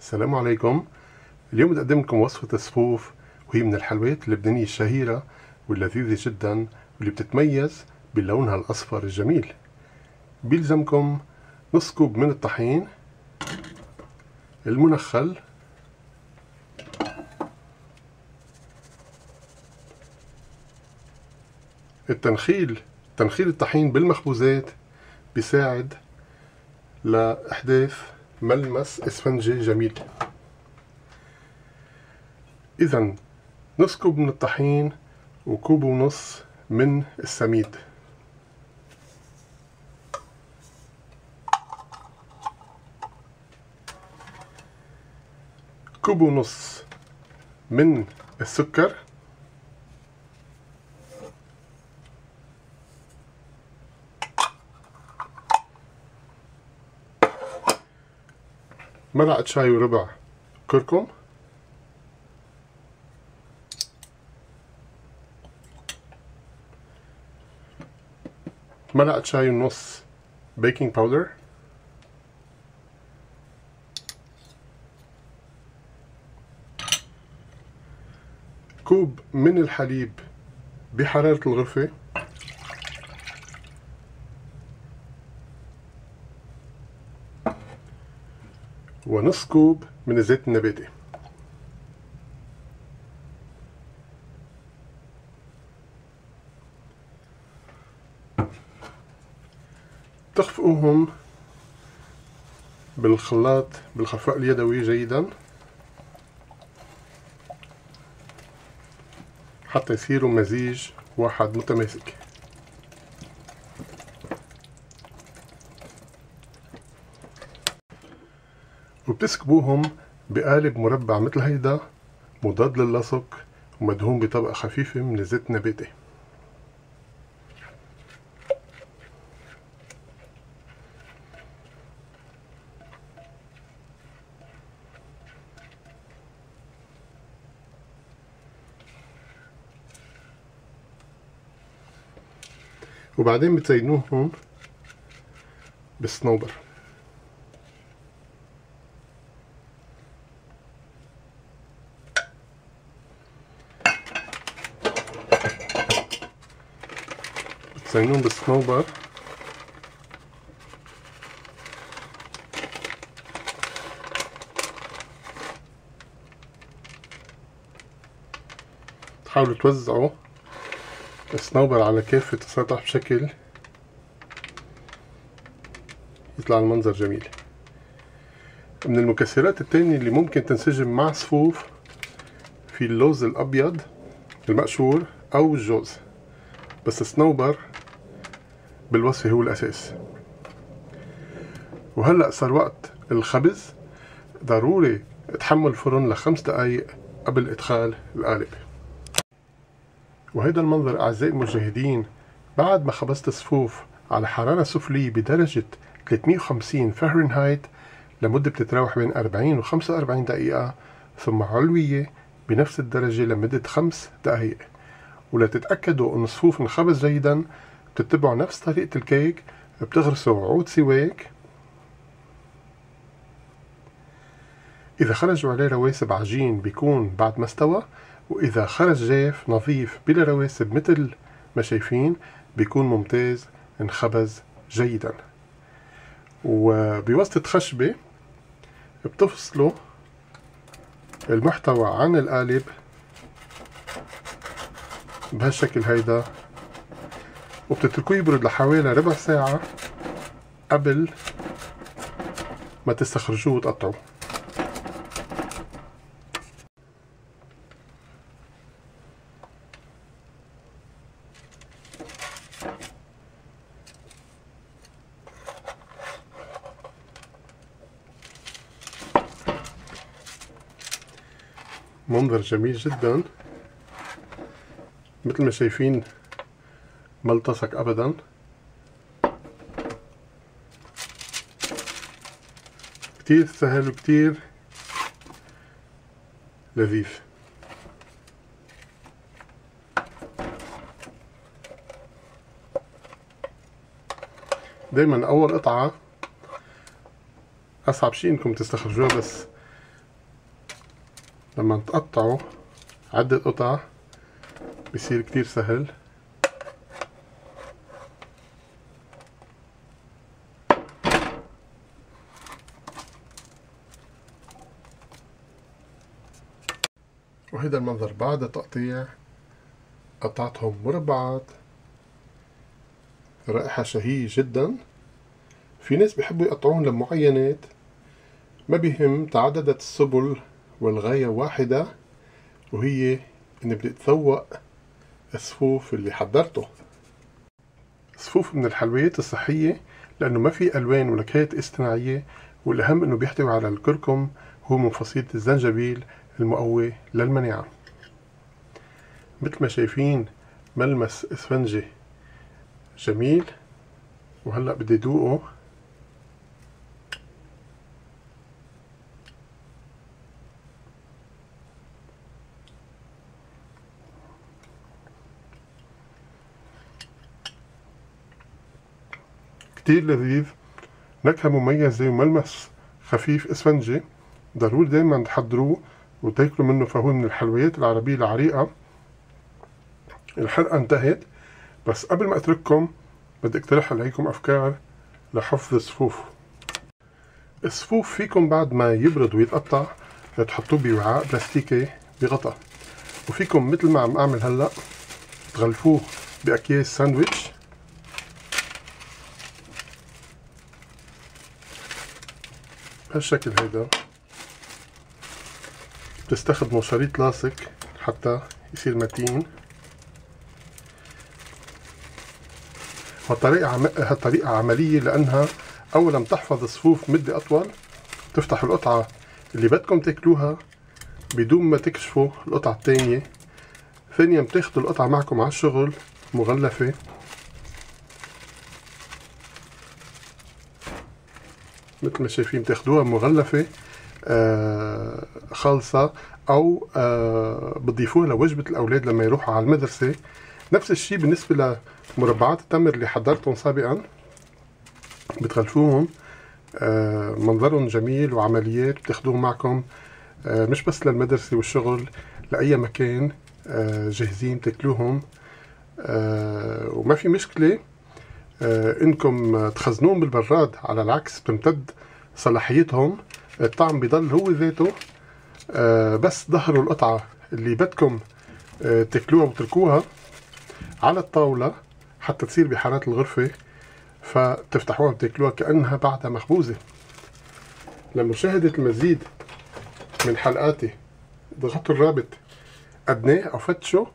السلام عليكم. اليوم بقدم لكم وصفة الصفوف، وهي من الحلويات اللبنانية الشهيرة واللذيذة جدا، واللي بتتميز بلونها الأصفر الجميل. بيلزمكم نص كوب من الطحين المنخل، تنخيل الطحين بالمخبوزات بيساعد لإحداث ملمس اسفنجي جميل. إذن نص كوب من الطحين وكوب ونص من السميد. كوب ونص من السكر. ملعقة شاي وربع كركم. ملعقة شاي ونص بيكنج باودر. كوب من الحليب بحرارة الغرفة. ونص كوب من الزيت النباتي. تخفقوهم بالخلاط بالخفاق اليدوي جيدا حتى يصيروا مزيج واحد متماسك. وبتسكبوهم بقالب مربع مثل هيدا مضاد للصق ومدهون بطبقة خفيفة من الزيت النباتي. وبعدين بتزينوهم بالصنوبر. بتزينوهم بالصنوبر تحاولوا توزعوا الصنوبر على كافة السطح بشكل يطلع المنظر جميل. من المكسرات التانية اللي ممكن تنسجم مع صفوف في اللوز الأبيض المقشور أو الجوز، بس الصنوبر بالوصفة هو الأساس. وهلأ صار وقت الخبز، ضروري تحمل الفرن ل5 دقايق قبل إدخال القالب. وهيدا المنظر أعزائي المشاهدين بعد ما خبزت صفوف على حرارة سفلية بدرجة 350 فهرنهايت لمدة بتتراوح بين 40 و 45 دقيقة، ثم علوية بنفس الدرجة لمدة 5 دقايق. ولتتأكدوا أن صفوف انخبز جيدا بتتبعوا نفس طريقة الكيك، بتغرسوا عود سواك. إذا خرجوا عليه رواسب عجين بيكون بعد ما استوى، وإذا خرج جاف نظيف بلا رواسب مثل ما شايفين بيكون ممتاز، انخبز جيدا. وبواسطة خشبة بتفصلوا المحتوى عن القالب بهالشكل هيدا، وبتتركوه يبرد لحوالي ربع ساعة قبل ما تستخرجوه وتقطعوه. منظر جميل جدا، مثل ما شايفين ما التصق ابدا. كتير سهل وكتير لذيذ. دايما اول قطعة اصعب شيء انكم تستخرجوها، بس لما تقطعوا عدة قطع بيصير كتير سهل. وهيدا المنظر بعد تقطيع. قطعتهم مربعات، رائحة شهية جدا. في ناس بيحبوا يقطعون لمعينات، ما بيهم تعددت السبل والغاية واحدة، وهي إن بدي أتذوق الصفوف اللي حضرته. صفوف من الحلويات الصحية لأنه ما في ألوان ونكهات اصطناعية، والأهم إنه بيحتوي على الكركم، هو منفصيل الزنجبيل المقوي للمناعة. مثل ما شايفين ملمس اسفنجي جميل. وهلأ بدي أدوقه. كتير لذيذ، نكهة مميزة وملمس خفيف اسفنجي. ضروري دايما تحضروه وتاكلوا منه، فهو من الحلويات العربية العريقة. الحلقة انتهت، بس قبل ما اترككم بدي اقترح عليكم افكار لحفظ الصفوف. الصفوف فيكم بعد ما يبرد ويتقطع تحطوه بوعاء بلاستيكي بغطاء، وفيكم مثل ما عم اعمل هلا تغلفوه باكياس ساندويتش. بهالشكل هيدا بتستخدموا شريط لاصق حتى يصير متين. هالطريقة عملية لأنها أولا بتحفظ الصفوف مدة أطول، تفتح القطعة اللي بدكم تاكلوها بدون ما تكشفوا القطعة التانية. ثانيا بتاخدوا القطعة معكم على الشغل مغلفة. مثل ما شايفين بتاخدوها مغلفة خالصة، أو بتضيفوها لوجبة الأولاد لما يروحوا على المدرسة. نفس الشيء بالنسبة لمربعات التمر اللي حضرتهم سابقا، بتغلفوهم. منظرهم جميل وعمليات، بتاخدوهم معكم مش بس للمدرسة والشغل، لأي مكان جاهزين تاكلوهم. وما في مشكلة إنكم تخزنوهم بالبراد، على العكس بتمتد صلاحيتهم، الطعم بيضل هو ذاته. بس ظهروا القطعة اللي بدكم تاكلوها وتركوها على الطاولة حتى تصير بحرارة الغرفة، فتفتحوها وتاكلوها كأنها بعدها مخبوزة. لمشاهدة المزيد من حلقاتي اضغطوا الرابط أدناه أو فتشوا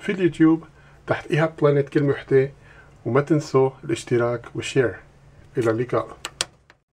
في اليوتيوب تحت إيهاب بلانيت كلمة وحدة، وما تنسوا الاشتراك والشير. إلى اللقاء.